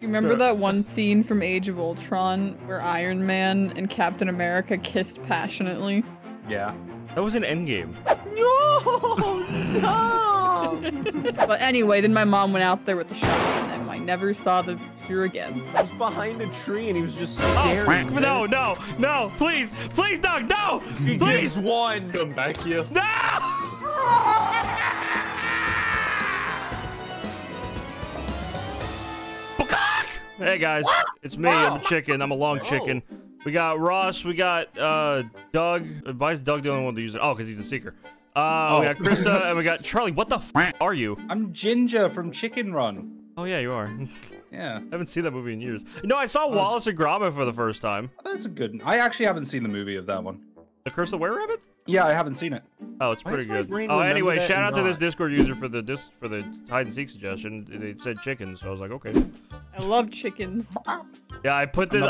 You remember that one scene from Age of Ultron where Iron Man and Captain America kissed passionately? Yeah. That was an Endgame. No! Stop! But anyway, then my mom went out there with the shotgun and I never saw the shooter again. I was behind a tree and he was just staring. Oh, no, no, no, please, please, dog, no! He gives one. Come back here. No! Hey guys, what? It's me. Wow. I'm a chicken. I'm a long chicken. We got Ross. We got Doug. Why is Doug the only one to use it? Oh, because he's a seeker. We got Krista and we got Charlie. What the f are you? I'm Ginger from Chicken Run. Oh yeah, you are. Yeah. I haven't seen that movie in years. No, I saw Wallace and Gromit for the first time. That's a good. I actually haven't seen the movie of that one. The Curse of the Were-Rabbit? Yeah, I haven't seen it. Oh, it's pretty good. Oh, anyway, shout out to this Discord user for the hide and seek suggestion. They said chicken, so I was like, okay. I love chickens. Yeah, I put the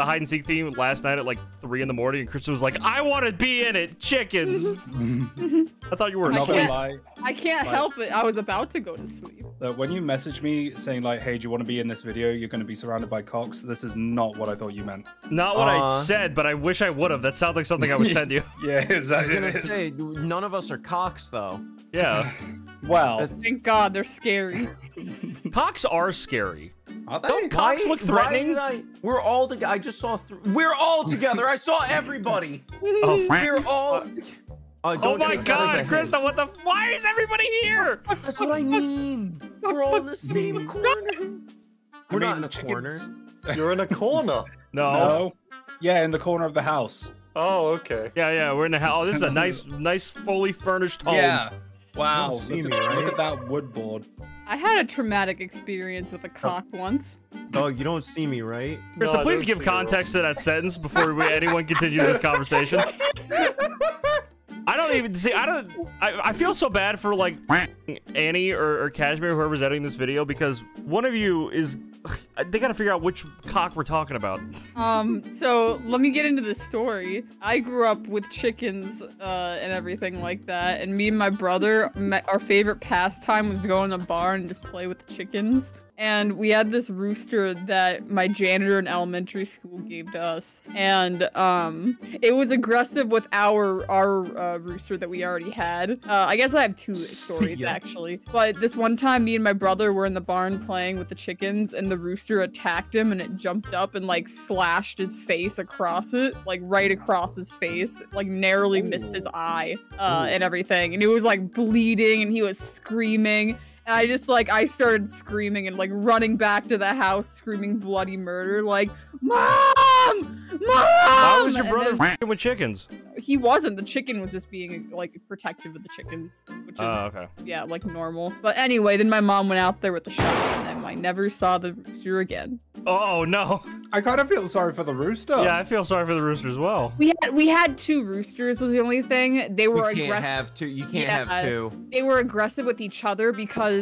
hide and seek theme last night at like 3 in the morning, and Chris was like, I want to be in it, chickens. I thought you were asleep. I can't help it. I was about to go to sleep. When you messaged me saying like, hey, do you want to be in this video? You're going to be surrounded by cocks. This is not what I thought you meant. Not what I said, but I wish I would have. That sounds like something I would send you. Yeah, exactly. I was going to say, none of us are cocks though. Yeah. Well, thank God they're scary. Cocks are scary. Don't cocks look threatening? We're all together. I just saw. We're all together. I saw everybody. Oh, we're all. Oh my God, Krista! What the? Why is everybody here? That's what I mean. We're all in the same corner. We're not in a corner. You're in a corner. No. Yeah, in the corner of the house. Oh, okay. Yeah, yeah, we're in the house. Oh, this is a nice, nice, fully furnished home. Yeah. Wow, look at that wood board. I had a traumatic experience with a cock once. Oh, you don't see me, right? Krista, no, please give context to that sentence before anyone continue this conversation. I don't even see, I feel so bad for like Annie or Cashmere, whoever's editing this video, because one of you is, they gotta figure out which cock we're talking about. So let me get into the story. I grew up with chickens and everything like that, and me and my brother, our favorite pastime was to go in a barn and just play with the chickens. And we had this rooster that my janitor in elementary school gave to us, and it was aggressive with our rooster that we already had. I guess I have 2 stories actually, but this one time me and my brother were in the barn playing with the chickens, and the rooster attacked him, and it jumped up and like slashed his face across it, like right across his face, like narrowly missed his eye and everything, and it was like bleeding and he was screaming. And I just, like, I started screaming and, like, running back to the house, screaming bloody murder, like, Mom! Mom! Why was your brother f***ing with chickens? He wasn't. The chicken was just being, like, protective of the chickens, which is, yeah, like, normal. But anyway, then my mom went out there with the shotgun, and I never saw the rooster again. Oh, no. I kind of feel sorry for the rooster. Yeah, I feel sorry for the rooster as well. We had 2 roosters was the only thing. They were aggressive. You can't have 2. You can't have 2. They were aggressive with each other because we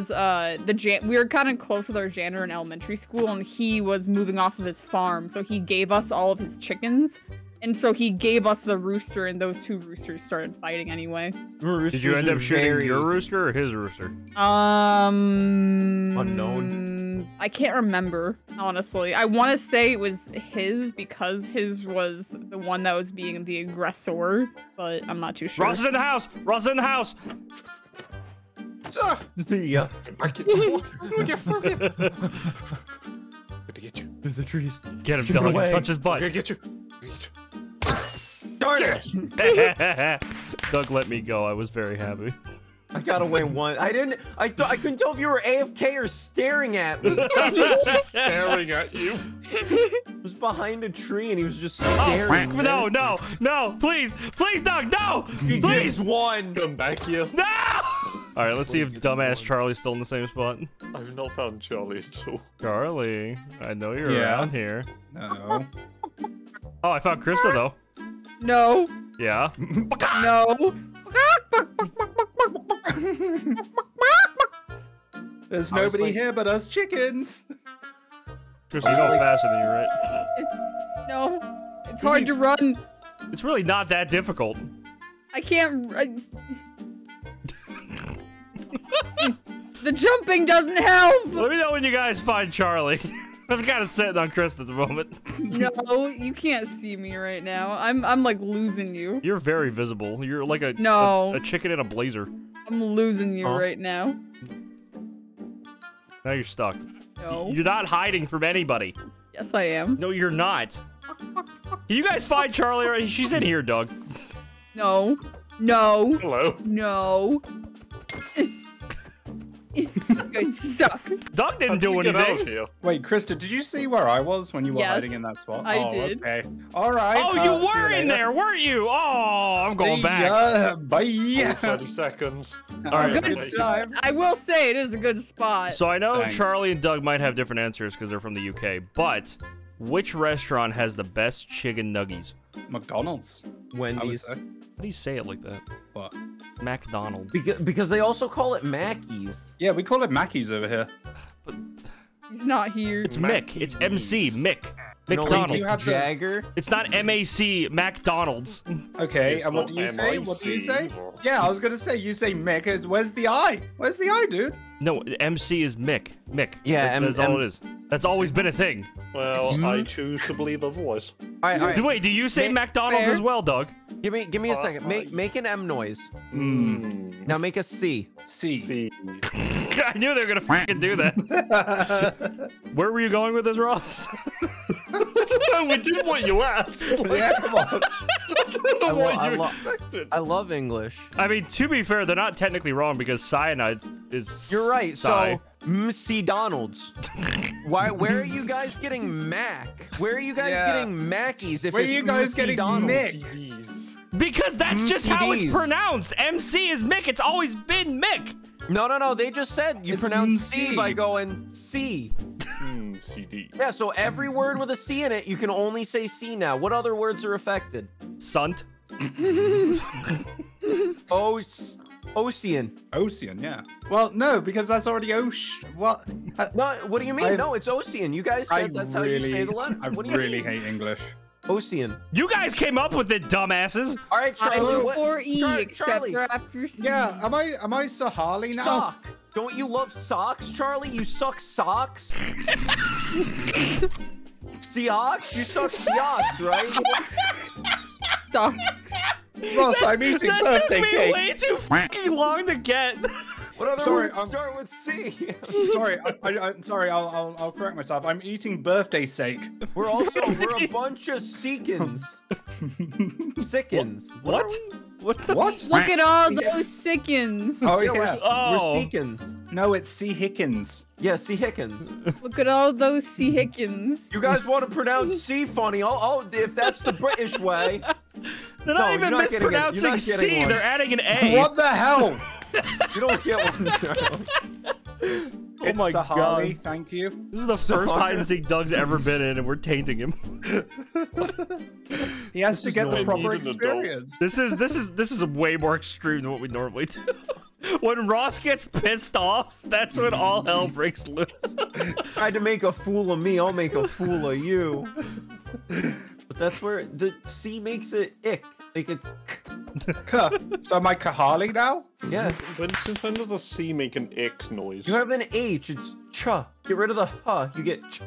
were kind of close with our janitor in elementary school, and he was moving off of his farm, so he gave us all of his chickens. And so he gave us the rooster, and those 2 roosters started fighting anyway. Did you end up shooting your rooster or his rooster? Unknown. I can't remember, honestly. I want to say it was his, because his was the one that was being the aggressor, but I'm not too sure. Ross is in the house! Ross is in the house! Yeah. Good to get you. Through the trees. Get him, dog. Touch his butt. Good to get you. Darn it! Doug let me go. I was very happy. I got away one. I couldn't tell if you were AFK or staring at me. Just staring at you. I was behind a tree and he was just staring. Oh, no, no, no! Please, please, Doug, no! Please, one. Come back here. No! All right, let's see if dumbass Charlie's still in the same spot. I've not found Charlie at all. Charlie, I know you're around here. No. Oh, I found Krista though. No. Yeah. No. There's nobody here but us chickens. Krista, you go faster than you, right? No. It's hard to run. It's really not that difficult. I can't. The jumping doesn't help. Let me know when you guys find Charlie. I'm kind of sitting on Chris at the moment. No, you can't see me right now. I'm like losing you. You're very visible. You're like a chicken in a blazer. I'm losing you right now. Now you're stuck. No. You're not hiding from anybody. Yes, I am. No, you're not. Can you guys find Charlie? She's in here, Doug. No. No. Hello. No. You guys suck. Doug didn't do anything. Wait, Krista, did you see where I was when you were hiding in that spot? I did. Okay. All right. Oh, you were in there, weren't you? Oh, I'm going back. Bye. 30 seconds. All right. Good time. I will say it is a good spot. So I know Charlie and Doug might have different answers because they're from the UK, but which restaurant has the best chicken nuggies? McDonald's. Wendy's. How do you say it like that? What? McDonald's. Because they also call it Mackey's. Yeah, we call it Mackey's over here. But he's not here. It's Mackey's. Mick. It's MC. Mick. McDonald's. No, Jagger. It's not M-A-C. McDonald's. Okay, and what do you say? What do you say? Yeah, I was going to say, you say Mick. Where's the I? Where's the I, dude? No, MC is Mick. Mick. Yeah, that's all it is. That's always been a thing. Well, I choose to believe a voice. All right. Wait, do you say McDonald's as well, Doug? Give me a second. Make an M noise. Mm. Now make a C. C. C. I knew they were gonna fucking do that. Where were you going with this, Ross? We did what you asked. Yeah, come on. I don't know what you expected. I love English. I mean, to be fair, they're not technically wrong because cyanide is. You're right. So MC Donald's. Where are you guys getting Mac? Where are you guys getting Mackey's? Where are you guys getting Mick? Because that's just how it's pronounced. MC is Mick. It's always been Mick. No. They just said you pronounce C by going C. CD. Yeah, so every word with a C in it, you can only say C now. What other words are affected? Sunt. Ocean. Ocean, yeah. Well, no, because that's already ocean. What? No, what do you mean? No, it's ocean. You guys said that's how you say the letter. I really hate English. Ocean. You guys came up with it, dumbasses. All right, Charlie. Or E, except after C. Yeah, am I Sahali now? Sock. Don't you love socks, Charlie? You suck socks. Seahawks? You suck Seahawks, right? Socks. Ross, I'm eating birthday cake. That took me way too fucking long to get. What other words start with C? Sorry, I'm sorry. I'll correct myself. I'm eating birthday sake. We're a bunch of sickins. Sickins. What? What? Look at all those sickins. Oh, yeah. We're sickins. No, it's C Hickins. Yeah, C Hickins. Look at all those C Hickins. You guys want to pronounce C funny? Oh, if that's the British way. They're not even mispronouncing C. They're adding an A. What the hell? You don't get one, Charlie. Oh my god. Thank you. This is the first hide and seek Doug's ever been in, and we're tainting him. He has to get the proper experience. This is way more extreme than what we normally do. When Ross gets pissed off, that's when all hell breaks loose. Tried to make a fool of me, I'll make a fool of you. But that's where the C makes it ick. Like it's So am I Kahali now? Yeah. But since when does a C make an X noise? You have an H, it's ch. Get rid of the huh, you get ch.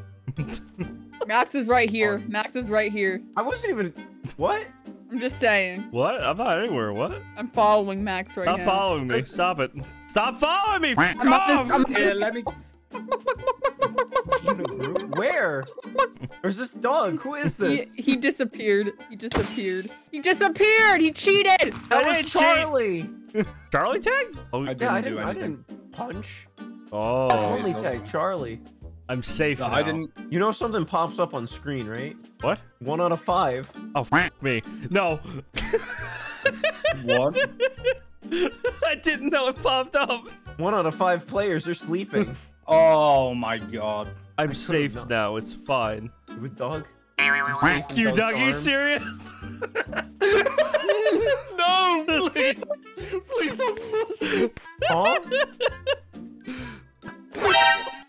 Max is right here. Max is right here. I wasn't even what? I'm just saying. What? I'm not anywhere. What? I'm following Max right now. Stop following me. Stop it. Stop following me. Let me Where? Or is this dog? Who is this? He disappeared. He disappeared. He disappeared! He cheated! That was Charlie! Charlie tag? Oh, yeah, I didn't punch. Oh. Only tag Charlie. I'm safe now. I didn't. You know something pops up on screen, right? What? 1 out of 5. Oh, f*** me. No. What? I didn't know it popped up. 1 out of 5 players are sleeping. Oh my god. I'm safe now, it's fine. With Doug? Thank you, Doug, are you serious? No, please. Please don't listen. Huh?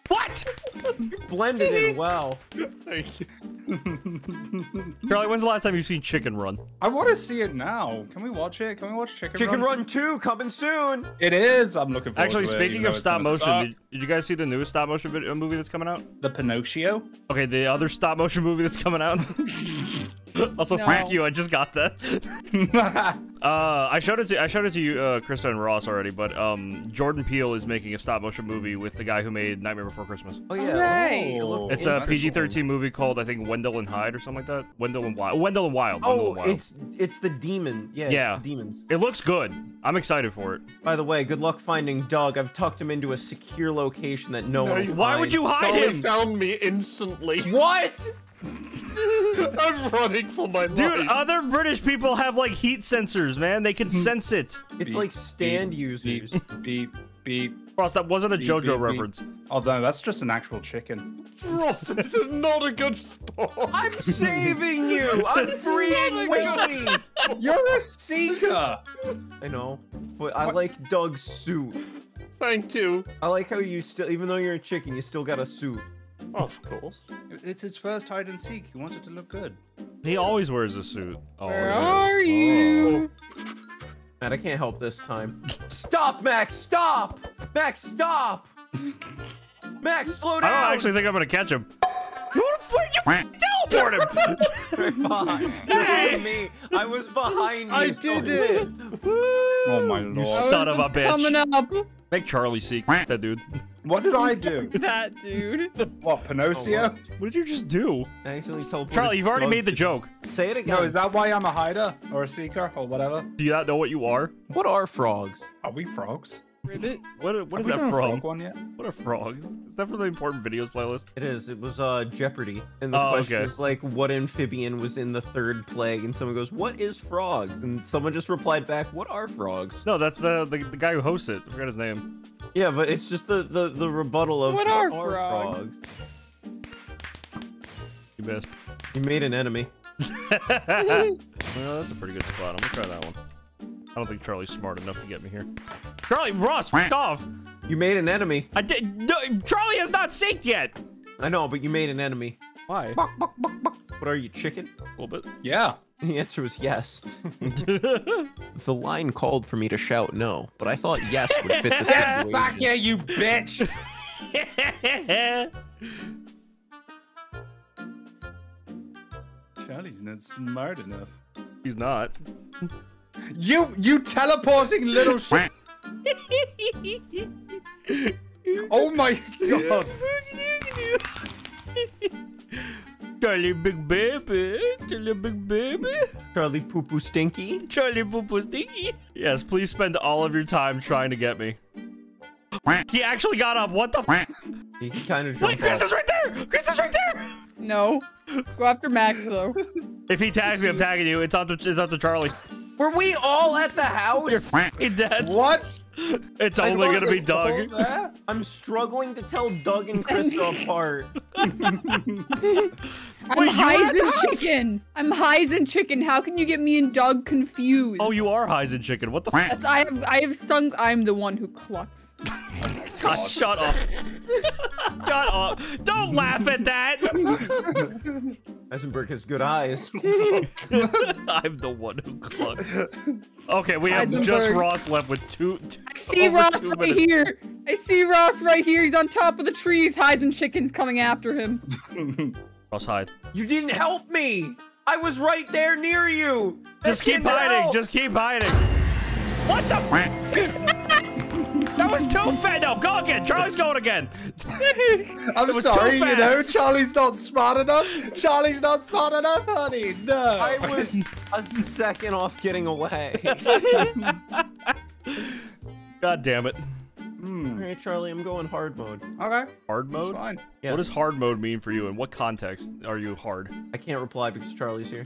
What? Blended in, wow. Thank you. Charlie, when's the last time you've seen Chicken Run? I want to see it now. Can we watch it? Can we watch Chicken Run? Chicken Run 2 coming soon. It is. I'm looking forward to it. Actually, speaking of stop motion, did you guys see the newest stop motion movie that's coming out? The Pinocchio? Okay, the other stop motion movie that's coming out. Also, fuck you, I just got that. I showed it to you, Krista and Ross already, but Jordan Peele is making a stop motion movie with the guy who made Nightmare Before Christmas. Oh yeah, right. Oh, it's a PG-13 movie called, I think, Wendell and Hyde or something like that. Wendell and Wild. Oh, and Wild. It's the demon. Yeah, yeah. Demons. It looks good. I'm excited for it. By the way, good luck finding Doug. I've tucked him into a secure location that no one. Why would you hide him? Doug found me instantly. What? I'm running for my life. Dude, other British people have like heat sensors, man. They can sense it. It's like stand users. Frost, that wasn't a JoJo reference. Although that's just an actual chicken. Frost, this is not a good story. I'm saving you. I'm freeing Wiggy. You're a seeker. I know, but I like Doug's suit. Thank you. I like how you still, even though you're a chicken, you still got a suit. Of course. It's his first hide and seek. He wanted to look good. He always wears a suit. Always. Where are you? Oh. Man, I can't help this time. Stop, Max! Stop! Max, stop! Max, slow down! I don't actually think I'm gonna catch him. Who the fuck you teleport him? Hey. Me. I was behind you. I did it! Oh my lord. You son of a bitch. Coming up. Make Charlie seek that dude. What did I do? That dude. What, Pinocchio? Oh, wow. What did you just do? I accidentally teleported. Charlie, you've already made the joke. Say it again. No, is that why I'm a hider or a seeker or whatever? Do you not know what you are? What are frogs? Are we frogs? Ribbit. What is that from? Frog one yet? What are frogs? Is that from the important videos playlist? It is. It was Jeopardy. And the question was like, what amphibian was in the third plague? And someone goes, what is frogs? And someone just replied back, what are frogs? No, that's the guy who hosts it. I forgot his name. Yeah, but it's just the rebuttal of what are frogs? You missed. You made an enemy. Well, that's a pretty good spot. I'm gonna try that one. I don't think Charlie's smart enough to get me here. Charlie, Ross, fuck off! You made an enemy. I did. No, Charlie has not synced yet. I know, but you made an enemy. Why? Buck, buck, buck, buck. What are you, chicken? A little bit. Yeah. The answer was yes. The line called for me to shout no, but I thought yes would fit the situation. Fuck yeah, you bitch! Charlie's not smart enough. He's not. You teleporting little shit. Oh my god. Charlie Big Baby. Charlie Big Baby. Charlie Poo Poo Stinky. Charlie Poo Poo Stinky. Yes, please spend all of your time trying to get me. He actually got up. What the f? He kind of jumped. Wait, Chris is right there! Chris is right there! No. Go after Max, though. If he tags me, I'm tagging you. It's up to Charlie. Were we all at the house? You're fucking dead. What? It's only gonna be Doug. I'm struggling to tell Doug and Krista apart. I'm Heisen Chicken. I'm Heisen Chicken. How can you get me and Doug confused? Oh, you are Heisen Chicken. What the fuck? I have sung I'm the one who clucks. God, shut up. Shut up. Don't laugh at that. Heisenberg has good eyes. I'm the one who clucks. Okay, we have just Ross left with two. I see Ross right here. I see Ross right here. He's on top of the trees. Heisen Chicken's coming after him. Ross, hide. You didn't help me. I was right there near you. Just keep hiding. What the f? That was too fast. No, go again. Charlie's going again. I'm sorry, you know, Charlie's not smart enough. Charlie's not smart enough, honey. No. I was a second off getting away. God damn it. Mm. All right, Charlie, I'm going hard mode. Okay. Hard mode? That's fine. Yeah. What does hard mode mean for you? In what context are you hard? I can't reply because Charlie's here.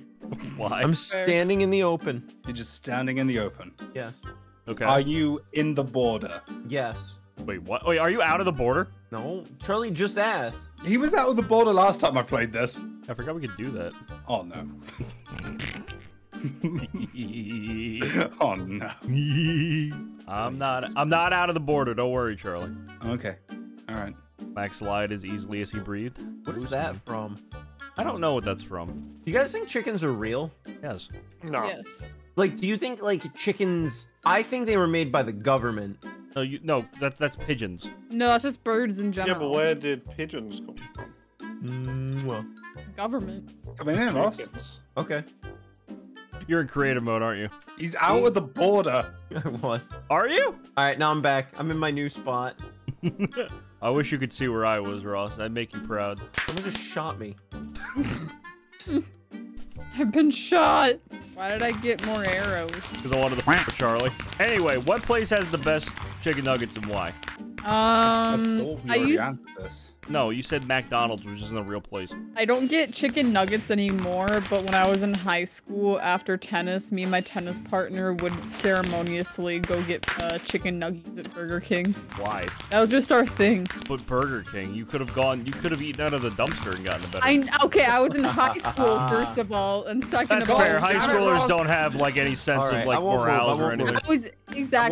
Why? I'm standing in the open. You're just standing in the open. Yes. Okay. Are you in the border? Yes. Wait, what? Wait, are you out of the border? No. Charlie just asked. He was out of the border last time I played this. I forgot we could do that. Oh, no. Oh, no. I'm not out of the border. Don't worry, Charlie. Okay. All right. Max lied as easily as he breathed. What is that from? I don't know what that's from. You guys think chickens are real? Yes. No. Yes. Like, do you think, like, chickens... I think they were made by the government. No, that's pigeons. No, that's just birds in general. Yeah, but where did pigeons come from? Well... Government. I mean, yeah, awesome. Okay. You're in creative mode, aren't you? He's out of the border. I was. Are you? All right, now I'm back. I'm in my new spot. I wish you could see where I was, Ross. I'd make you proud. Someone just shot me. I've been shot. Why did I get more arrows? Because I wanted to f*** with Charlie. Anyway, what place has the best chicken nuggets and why? No, you said McDonald's, which isn't a real place. I don't get chicken nuggets anymore, but when I was in high school, after tennis, me and my tennis partner would ceremoniously go get chicken nuggets at Burger King. Why? That was just our thing. But Burger King, you could have eaten out of the dumpster and gotten a better. Okay, I was in high school, first of all, and second of all. That's fair, high schoolers don't have, like, any sense of, like, morale or anything. I was just there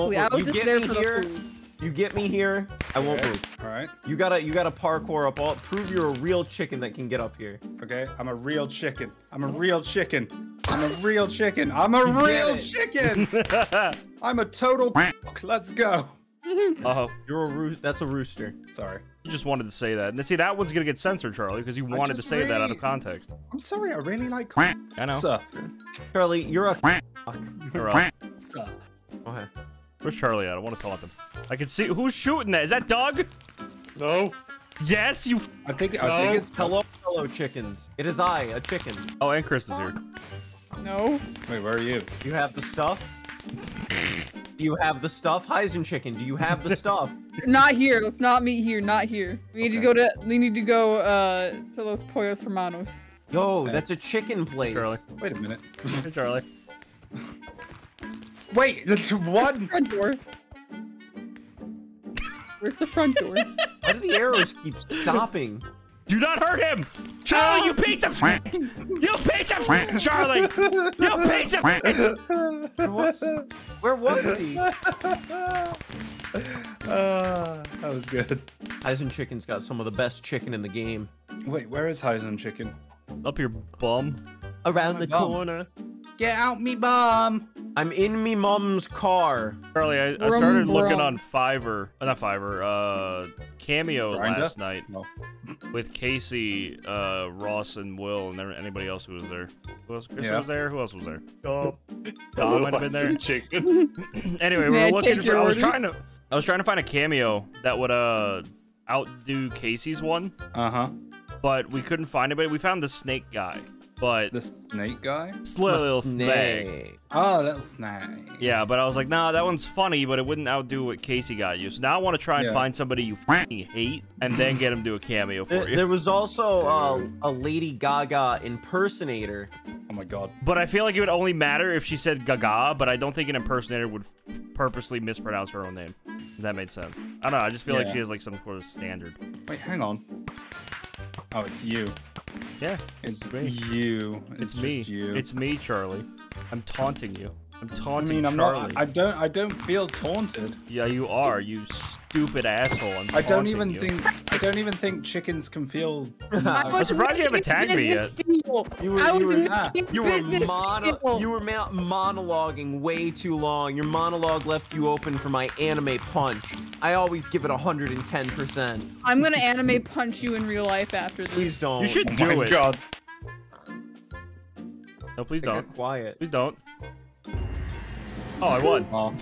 for the food. You get me here, I won't move. All right. You gotta parkour up all. Prove you're a real chicken that can get up here. Okay. I'm a real chicken. I'm a real chicken. I'm a real chicken. I'm a real chicken. I'm a total. Let's go. Uh-huh. You're a rooster. That's a rooster. Sorry. You just wanted to say that. And see, that one's gonna get censored, Charlie, because you wanted to say that out of context. I'm sorry. I really like. I know. Charlie, you're a. You're a. Okay. Where's Charlie at? I want to taunt him. I can see who's shooting that. Is that Doug? No. Yes, you. I think it's hello, hello chickens. It is I, a chicken. Oh, and Chris is here. No. Wait, where are you? You have the stuff. You have the stuff, Heisen chicken. Do you have the stuff? Not here. Let's not meet here. Not here. We need to go to. We need to go to Los Pollos Hermanos. Yo, that's a chicken place. Hey, Charlie. Wait a minute. Hey, Charlie. Wait, what? Where's the front door? Where's the front door? Why do the arrows keep stopping? Do not hurt him! Charlie, you piece of shit! You piece of shit, Charlie! You piece of shit! Where was he? That was good. Heisen Chicken's got some of the best chicken in the game. Wait, where is Heisen Chicken? Up your bum. Around the corner. Get out me bum! I'm in me mom's car. Charlie, I started looking on Fiverr, not Fiverr, Cameo last night with Casey, Ross, and Will, and anybody else who was there. Who else? Chris was there? Who else was there? Dog might have been there. Chicken. Anyway, we're looking for. I was trying to find a Cameo that would outdo Casey's one. But we couldn't find anybody. We found the snake guy. But the snake guy? Little snake. Oh, little snake. Yeah, but I was like, nah, that one's funny, but it wouldn't outdo what Casey got you. So now I want to try and find somebody you fucking hate and then get him to a cameo for you. There was also a Lady Gaga impersonator. Oh my god. But I feel like it would only matter if she said Gaga, but I don't think an impersonator would purposely mispronounce her own name. If that made sense. I don't know, I just feel like she has like some sort of standard. Wait, hang on. Oh, it's you. Yeah, it's me. You. It's just me. You. It's me, Charlie. I'm taunting you. I'm taunting Charlie. I don't feel taunted. Yeah, you are. You stupid asshole. I don't even think chickens can feel. I'm surprised you haven't tagged me yet. You were monologuing way too long. Your monologue left you open for my anime punch. I always give it 110%. I'm gonna anime punch you in real life after this. Please don't. You should do it. God. No, please don't. Get quiet. Please don't. Oh, I won.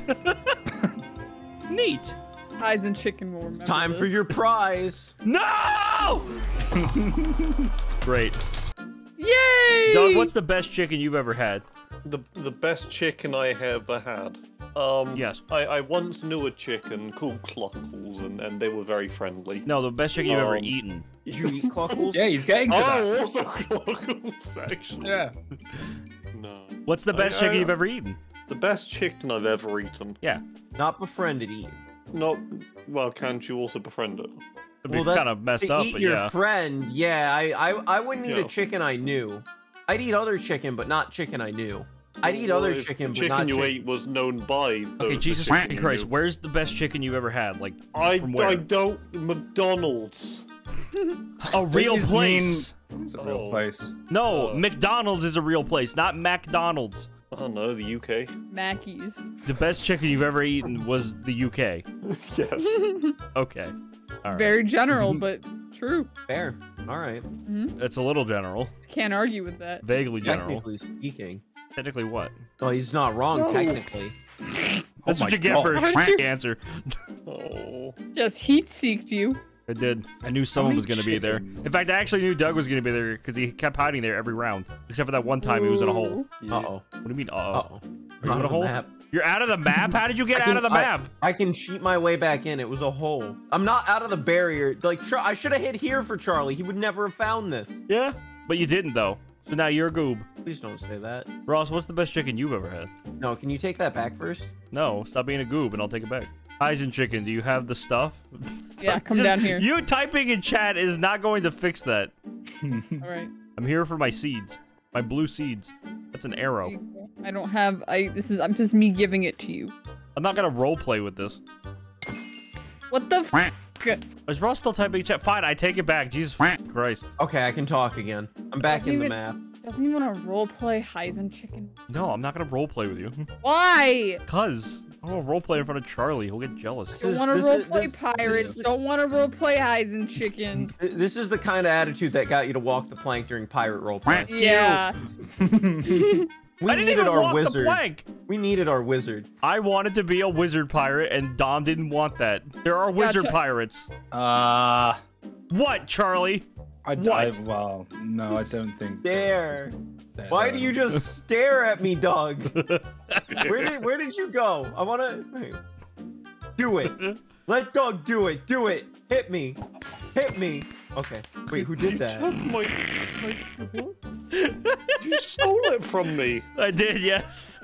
Neat. Pies and chicken will remember. Time for your prize. No! Great. Yay! Doug, what's the best chicken you've ever had? The best chicken I ever had. Yes. I once knew a chicken called Cluckles, and they were very friendly. No, the best chicken you've ever eaten. Did you eat Cluckles? Yeah, he's getting to that. Oh, also Cluckles, actually. Yeah. No. What's the best chicken you've ever eaten? The best chicken I've ever eaten. Yeah. Not befriended eaten. No, well, can't you also befriend it? Well, that's kind of messed up, but yeah. Your friend, yeah. I wouldn't eat a chicken I knew. I'd eat other chicken, but not chicken I knew. I'd eat other chicken, but not chicken. The chicken you ate was known by. Okay, Jesus Christ, where's the best chicken you've ever had? Like, from where? I don't. McDonald's. A real place. It's a real place. No, McDonald's is a real place, not McDonald's. Oh no, the UK. Mackey's. The best chicken you've ever eaten was the UK. Yes. Okay. All right. Very general, but true. Fair. All right. Mm-hmm. It's a little general. Can't argue with that. Vaguely general. Technically speaking. Technically what? Oh, he's not wrong, no. Technically. That's what you get for a answer. Oh. Just heat-seeked you. I did. I knew someone was going to be there. In fact, I actually knew Doug was going to be there because he kept hiding there every round. Except for that one time he was in a hole. Yeah. Uh-oh. What do you mean, uh-oh? Are you in a hole? Map. You're out of the map? How did you get out of the map? I can cheat my way back in. It was a hole. I'm not out of the barrier. Like, I should have hit here for Charlie. He would never have found this. Yeah, but you didn't, though. So now you're a goob. Please don't say that. Ross, what's the best chicken you've ever had? No, can you take that back first? No, stop being a goob and I'll take it back. Eisen chicken, do you have the stuff? Yeah, come down here. You typing in chat is not going to fix that. All right. I'm here for my seeds. My blue seeds. That's an arrow. I don't have, I'm just me giving it to you. I'm not gonna role play with this. What the f***? Is Ross still typing in chat? Fine, I take it back. Jesus Christ. Okay, I can talk again. I'm back in the map. Doesn't he want to roleplay Heisen chicken? No, I'm not going to roleplay with you. Why? Because I don't want to roleplay in front of Charlie. He'll get jealous. Don't want to roleplay pirates. Don't want to roleplay Heisen chicken. This is the kind of attitude that got you to walk the plank during pirate roleplay. Yeah. We needed our wizard. We needed our wizard. I wanted to be a wizard pirate, and Dom didn't want that. There are wizard pirates. What, Charlie? Well, no, I don't think. Stare. Why do you just stare at me, dog? Where did you go? I wanna do it. Let dog do it. Do it. Hit me. Hit me. Okay. Wait, who did that? You stole it from me. I did, yes.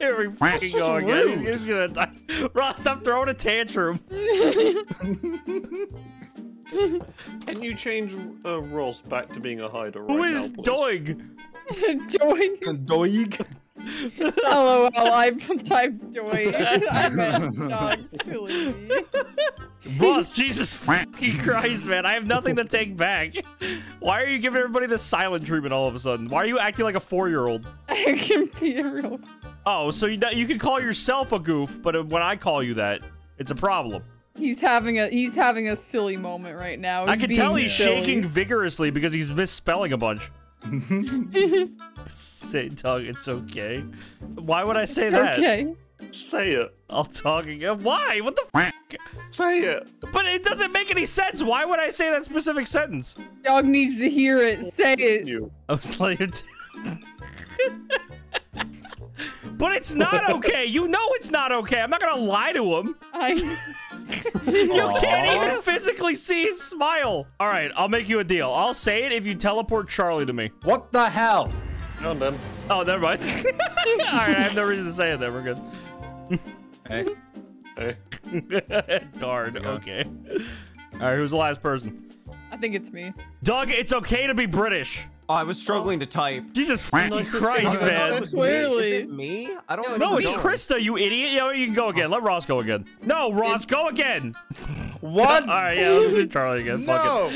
Here we fucking go again. He's gonna die. Ross, stop throwing a tantrum. Can you change Ross back to being a hider right now, please? Who is Doig? Doig? Doig? LOL, I typed Doig. I meant dog, silly me. Ross, Jesus fucking Christ, man. I have nothing to take back. Why are you giving everybody the silent treatment all of a sudden? Why are you acting like a 4-year-old? I can be a real... Oh, so you can call yourself a goof, but when I call you that, it's a problem. He's having a silly moment right now. I can tell he's shaking vigorously because he's misspelling a bunch. Say, Doug, it's okay. Why would I say that? Okay. Say it. I'll talk again. Why? What the f***? Say it. But it doesn't make any sense. Why would I say that specific sentence? Dog needs to hear it. Say it. I'm slaying. But it's not okay. You know it's not okay. I'm not gonna lie to him. You can't even physically see his smile. All right, I'll make you a deal. I'll say it if you teleport Charlie to me. What the hell? No, then. Oh, never mind. All right, I have no reason to say it. Then we're good. Hey. Hey. Darn. Okay. All right, who's the last person? I think it's me. Doug, it's okay to be British. Oh, I was struggling to type. Jesus Christ, man. Is it me? I don't know. No, it's Krista, you idiot. You know, you can go again. Let Ross go again. No, Ross, go again. One. All right, yeah, let's do Charlie again. No.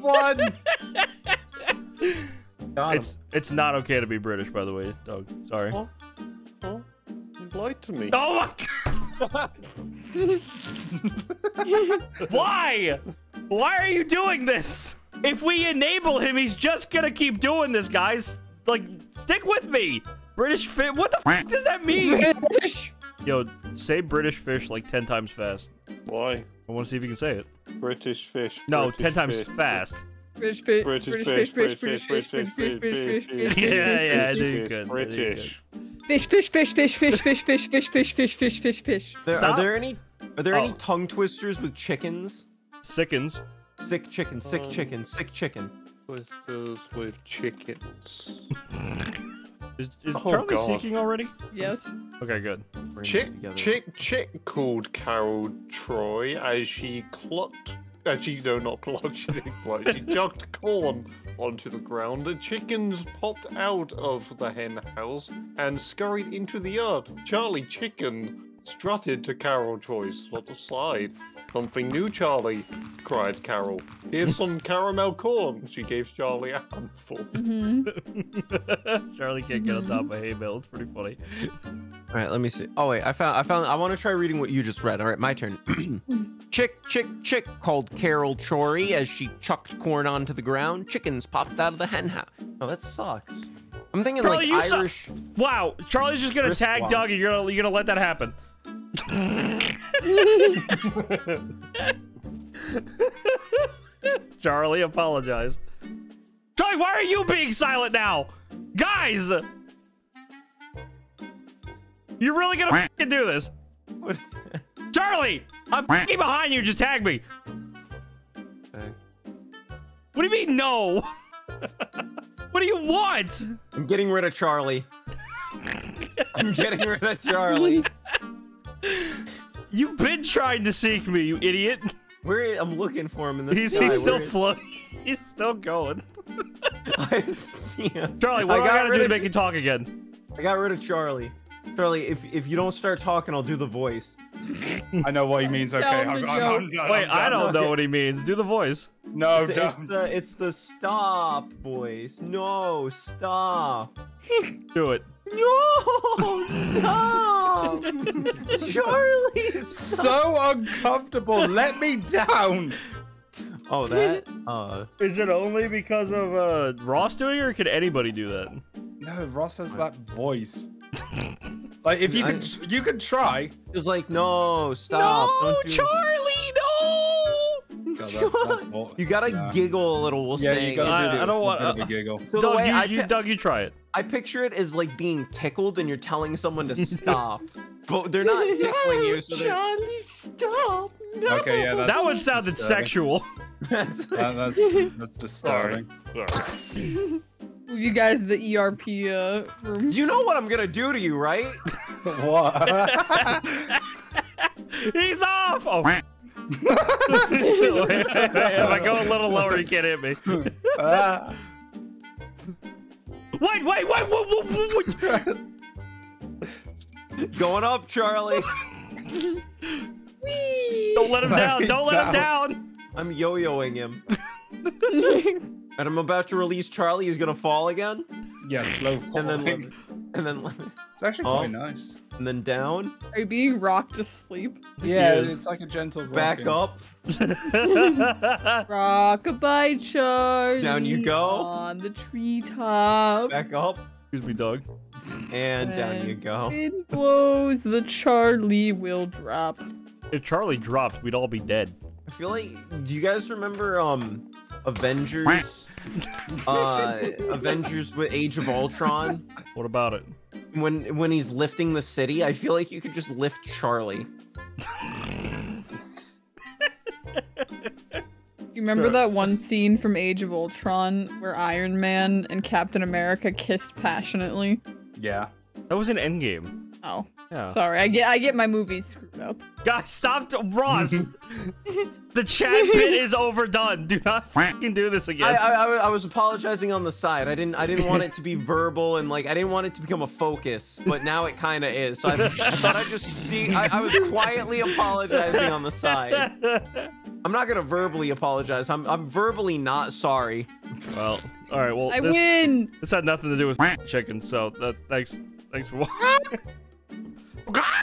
Fuck it. One. It's not okay to be British, by the way, Doug. Sorry. Oh, you lied to me. Oh, my God. Why? Why are you doing this? If we enable him, he's just gonna keep doing this, guys. Like, stick with me. British fish. What the f does that mean? British. Yo, say British fish like 10 times fast. Why? I want to see if you can say it. British fish. No, British 10 times fish. Fast. British fish. British fish. British fish. British fish. British fish. Yeah, I did good. British. Fish, fish, fish, fish, fish, fish, fish, fish, fish, fish, fish, fish, fish. Are there any tongue twisters with chickens? Sickens. Sick chicken, sick chicken, sick chicken. Twisters with chickens. Is Charlie seeking already? Yes. Okay, good. Chick called Carol Troy as she clucked. Actually, no, not plugged. She didn't plug. She jugged corn onto the ground. The chickens popped out of the hen house and scurried into the yard. Charlie Chicken strutted to Carol Joyce on the side. "Something new, Charlie," cried Carol. "Here's some caramel corn." She gave Charlie a handful. Mm-hmm. Charlie can't get on top of a hay bale. It's pretty funny. All right, let me see. Oh wait, I found. I want to try reading what you just read. All right, my turn. Chick, called Carol Chory as she chucked corn onto the ground. Chickens popped out of the hen house. Oh, that sucks. I'm thinking Charlie, like Irish. Wow, Charlie's just gonna tag Doug, and you're gonna let that happen. Charlie, apologize. Charlie, why are you being silent now? Guys! You're really gonna f***ing do this. What is that? Charlie! I'm f***ing behind you, just tag me. Okay. What do you mean, no? What do you want? I'm getting rid of Charlie. I'm getting rid of Charlie. You've been trying to seek me, you idiot. I'm looking for him in the sky. He's still floating. He's still going. I see him. Charlie, what do I gotta do to make you talk again? I got rid of Charlie. Charlie, if you don't start talking, I'll do the voice. I know what he means. Okay, I'm done. Wait, I don't know what he means. Do the voice. No, don't. It's the stop voice. No, stop. Do it. No, stop. Charlie, stop. So uncomfortable. Let me down. Oh, that. Is it only because of Ross doing it, or could anybody do that? No, Ross has that voice. Like if you can, you can try. It's like no, stop. No, don't do Charlie, no. God, that's you gotta giggle a little. We'll see. I don't want to giggle. So Doug, you try it. I picture it as like being tickled, and you're telling someone to stop, but they're not tickling you. So Charlie, stop. No. Okay, yeah, that one sounded sexual. That's disturbing. Sorry. You guys, the ERP room. You know what I'm gonna do to you, right? What? He's off! Oh. If I go a little lower, he can't hit me. Wait! Going up, Charlie. Whee! Don't let him down! Don't let him down! I'm yo-yoing him. And I'm about to release Charlie. He's gonna fall again. Yeah, slow fall. And then, lemon. It's actually quite nice. And then down. Are you being rocked to sleep? Yeah, it's like a gentle rocking. Back up. Rock-a-bye, Charlie. Down you go. On the treetop. Back up. Excuse me, Doug. And down you go. It blows. The Charlie will drop. If Charlie dropped, we'd all be dead. I feel like. Do you guys remember? Avengers, Avengers with Age of Ultron. What about it? When he's lifting the city, I feel like you could just lift Charlie. You remember that one scene from Age of Ultron where Iron Man and Captain America kissed passionately? Yeah, that was an Endgame. Oh, yeah. Sorry. I get my movies screwed up. Guys, stop, Ross. The chat bit is overdone. Do not fucking do this again. I was apologizing on the side. I didn't want it to be verbal and like I didn't want it to become a focus. But now it kind of is. So I thought I just I was quietly apologizing on the side. I'm not gonna verbally apologize. I'm verbally not sorry. Well, all right. Well, I win. This had nothing to do with chicken. So thanks for watching. God!